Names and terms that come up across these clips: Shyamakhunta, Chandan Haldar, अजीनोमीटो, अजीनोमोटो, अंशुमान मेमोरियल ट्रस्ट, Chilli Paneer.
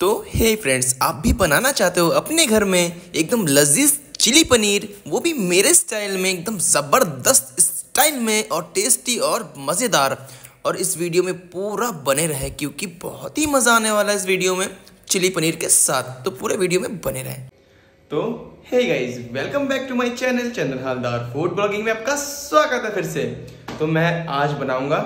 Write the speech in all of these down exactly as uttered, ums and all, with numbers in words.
तो हे फ्रेंड्स, आप भी बनाना चाहते हो अपने घर में एकदम लजीज चिली पनीर, वो भी मेरे स्टाइल में, एकदम ज़बरदस्त स्टाइल में और टेस्टी और मज़ेदार। और इस वीडियो में पूरा बने रहे क्योंकि बहुत ही मज़ा आने वाला है इस वीडियो में चिली पनीर के साथ, तो पूरे वीडियो में बने रहे। तो hey guys, welcome back to my channel Chandan Haldar food blogging में आपका स्वागत है फिर से। तो मैं आज बनाऊँगा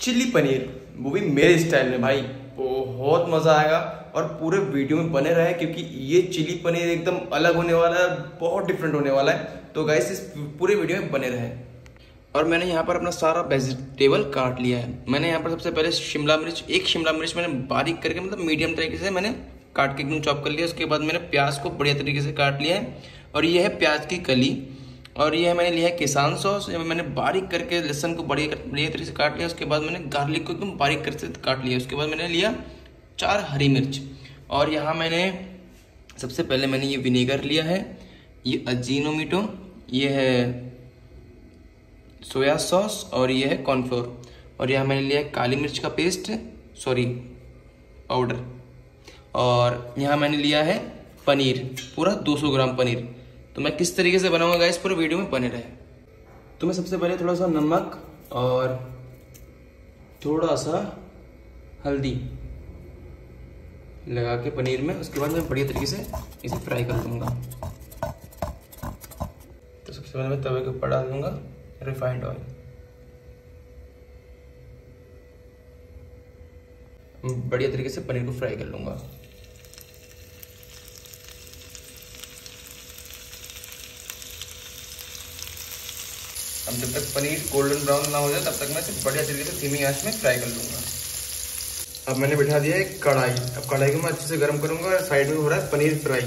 चिली पनीर, वो भी मेरे स्टाइल में। भाई बहुत मज़ा आएगा और पूरे वीडियो में बने रहे क्योंकि ये चिली पनीर एकदम अलग होने वाला है, बहुत डिफरेंट होने वाला है। तो गाइस इस पूरे वीडियो में बने रहे। और मैंने यहाँ पर अपना सारा वेजिटेबल काट लिया है। मैंने यहाँ पर सबसे पहले शिमला मिर्च, एक शिमला मिर्च मैंने बारीक करके, मतलब मीडियम तरीके से मैंने काट के एकदम चॉप कर लिया। उसके बाद मैंने प्याज को बढ़िया तरीके से काट लिया है। और यह है प्याज की कली। और यह मैंने लिया है किसान सॉस, मैंने बारीक करके लहसुन को बढ़िया बढ़िया तरीके से काट लिया। उसके बाद मैंने गार्लिक को एकदम बारीक करके काट लिया। उसके बाद मैंने लिया चार हरी मिर्च। और यहाँ मैंने सबसे पहले मैंने ये विनेगर लिया है, ये अजीनोमीटो, ये है सोया सॉस और ये है कॉर्नफ्लोर। और यहाँ मैंने लिया है काली मिर्च का पेस्ट, सॉरी पाउडर। और यहाँ मैंने लिया है पनीर, पूरा दो सौ ग्राम पनीर। तो मैं किस तरीके से बनाऊँगा गाइस, पूरे वीडियो में बने रहे। तो मैं सबसे पहले थोड़ा सा नमक और थोड़ा सा हल्दी लगा के पनीर में, उसके बाद मैं बढ़िया तरीके से इसे फ्राई कर दूंगा। तो सबसे पहले मैं तवे के ऊपर डाल दूंगा रिफाइंड ऑयल, बढ़िया तरीके से पनीर को फ्राई कर लूंगा। अब जब तक पनीर गोल्डन ब्राउन ना हो जाए तब तक मैं इसे बढ़िया तरीके से धीमी आंच में फ्राई कर लूंगा। अब मैंने बिठा दिया एक कढ़ाई। अब कढ़ाई को मैं अच्छे से गर्म करूंगा और साइड में हो रहा है पनीर फ्राई।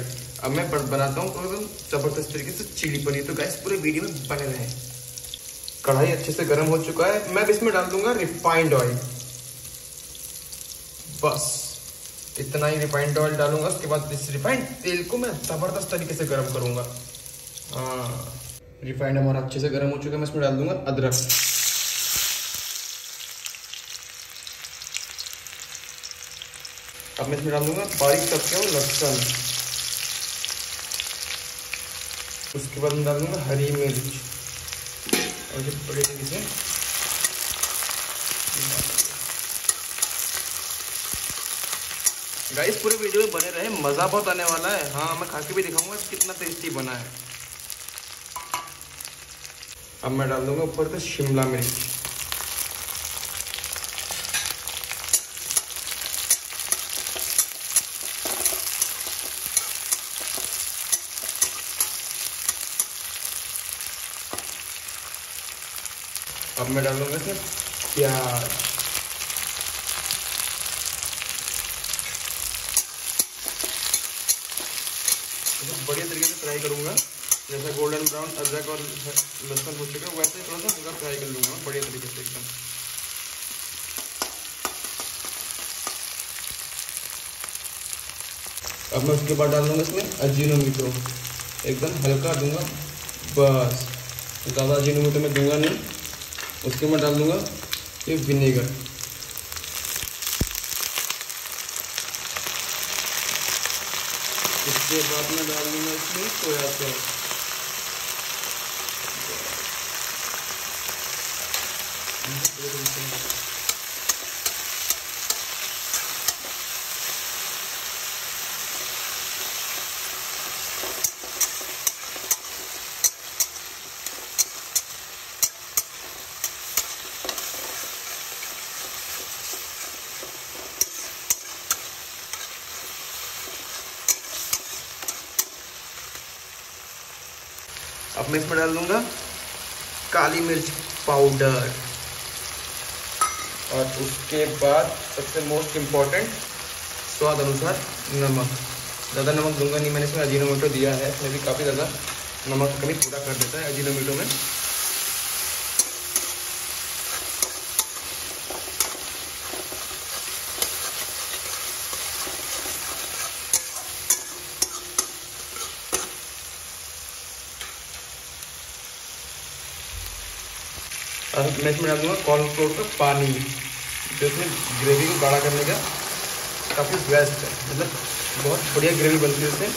अब मैं बनाता हूँ तो जबरदस्त तरीके से चिली पनीर। तो गैस पूरे वीडियो में बने रहे। कढ़ाई अच्छे से गर्म हो चुका है। मैं इसमें डाल दूंगा रिफाइंड ऑयल, बस इतना ही रिफाइंड ऑयल डालूंगा। उसके बाद इस रिफाइंड तेल को मैं ज़बरदस्त तरीके से गर्म करूँगा। हाँ, रिफाइंड हमारा अच्छे से गर्म हो चुका है। मैं इसमें डाल दूंगा अदरक। अब मैं इसमें डाल दूंगा बारीक कटके हुए लहसुन। उसके बाद मैं डाल दूंगा हरी मिर्च और जब बड़े तरीके से। गाइस पूरे वीडियो में बने रहे, मज़ा बहुत आने वाला है। हाँ, मैं खा के भी दिखाऊंगा कितना टेस्टी बना है। अब मैं डाल दूंगा ऊपर से शिमला मिर्च। अब मैं डालूंगा इसमें प्याज। तो बढ़िया तरीके से फ्राई करूंगा। जैसा गोल्डन ब्राउन अदरक और लहसुन हो चुका है वैसे थोड़ा सा हल्का फ्राई कर लूंगा बढ़िया तरीके से एकदम। अब मैं उसके बाद डालूंगा इसमें अजीनोमीटो, एकदम हल्का दूंगा, बस ज़्यादा अजीनोमीटो में दूंगा नहीं। उसके मैं डाल दूंगा ये विनेगर। उसके बाद मैं डाल दूंगा इसमें सोया सॉस। अब मैं इसमें डाल दूंगा काली मिर्च पाउडर। और उसके बाद सबसे मोस्ट इम्पॉर्टेंट, स्वाद अनुसार नमक। ज़्यादा नमक दूंगा नहीं, मैंने इसमें अजीनोमोटो दिया है, इसमें भी काफ़ी ज़्यादा नमक कमी पूरा कर देता है अजीनोमोटो में। और मैं इसमें डाल दूंगा कॉर्नफ्लोर का पानी, जो इसमें ग्रेवी को गाढ़ा करने का काफ़ी बेस्ट है, मतलब बहुत बढ़िया ग्रेवी बनती है इससे।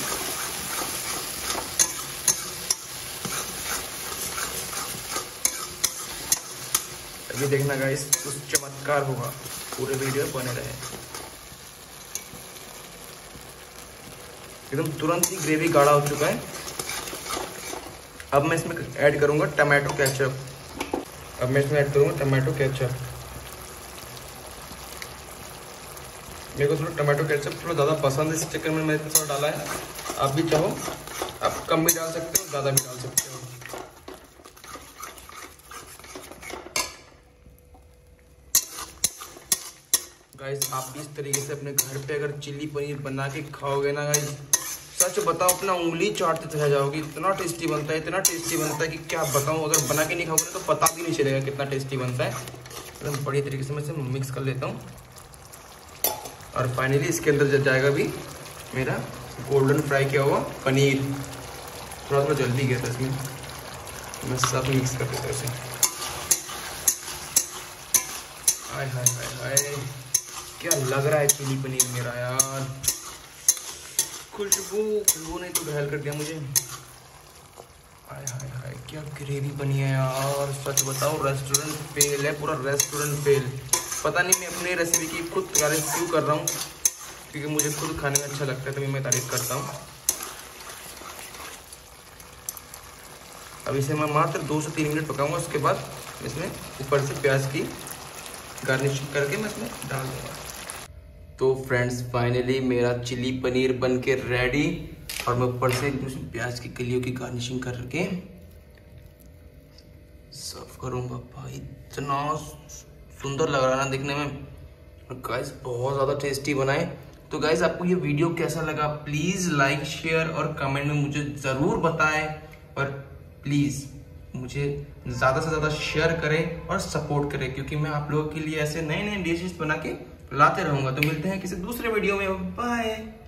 अभी देखना गाइस कुछ चमत्कार होगा, पूरे वीडियो बने रहे। एकदम तुरंत ही ग्रेवी गाढ़ा हो चुका है। अब मैं इसमें ऐड करूंगा टमाटो केचप। अब मैं इसमें ऐड करूंगा टमाटो केचप। मेरे को थोड़ा टमाटो केचप थोड़ा ज़्यादा पसंद है, इस चक्कर में मैंने थोड़ा डाला है। आप भी चाहो आप कम भी डाल सकते हो, ज़्यादा भी डाल सकते हो। गाइस आप इस तरीके से अपने घर पे अगर चिली पनीर बना के खाओगे ना गाइस, सच बताओ अपना उंगली चाटते चले जाओगे। इतना टेस्टी बनता है, इतना टेस्टी बनता है कि क्या बताऊँ। अगर बना के नहीं खाओगे तो पता भी नहीं चलेगा कितना टेस्टी बनता है। एकदम तो बढ़िया तरीके से मैं इसे मिक्स कर लेता हूँ और फाइनली इसके अंदर जाएगा भी मेरा गोल्डन फ्राई किया हुआ पनीर। थोड़ा थोड़ा जल्दी गया था इसमें, मैं सब मिक्स कर देता हूँ इसे। हाय हाय हाय हाय क्या लग रहा है चिली पनीर मेरा यार। खुशबू खुशबू ने तो घायल कर दिया मुझे। हाय हाय हाय क्या ग्रेवी बनी है यार। सच बताओ रेस्टोरेंट फेल है, पूरा रेस्टोरेंट फेल। पता नहीं मैं अपनी रेसिपी की खुद तारीफ क्यों कर रहा हूँ, क्योंकि मुझे खुद खाने में अच्छा लगता है तभी मैं तारीफ करता हूँ। अब इसे मैं मात्र दो से तीन मिनट पकाऊंगा, उसके बाद इसमें ऊपर से प्याज की गार्निशिंग करके मैं इसमें डाल दूँगा। तो फ्रेंड्स फाइनली मेरा चिली पनीर बन के रेडी, और मैं ऊपर से प्याज की कलियों की गार्निशिंग करके सर्व करूँगा। भाई इतना सुंदर लग रहा है ना दिखने में, और गाइस बहुत ज़्यादा टेस्टी बनाए। तो गाइस आपको ये वीडियो कैसा लगा प्लीज़ लाइक शेयर और कमेंट में मुझे ज़रूर बताएं, और प्लीज़ मुझे ज़्यादा से ज़्यादा शेयर करें और सपोर्ट करें, क्योंकि मैं आप लोगों के लिए ऐसे नए नए डिशेस बना के लाते रहूँगा। तो मिलते हैं किसी दूसरे वीडियो में। बाय।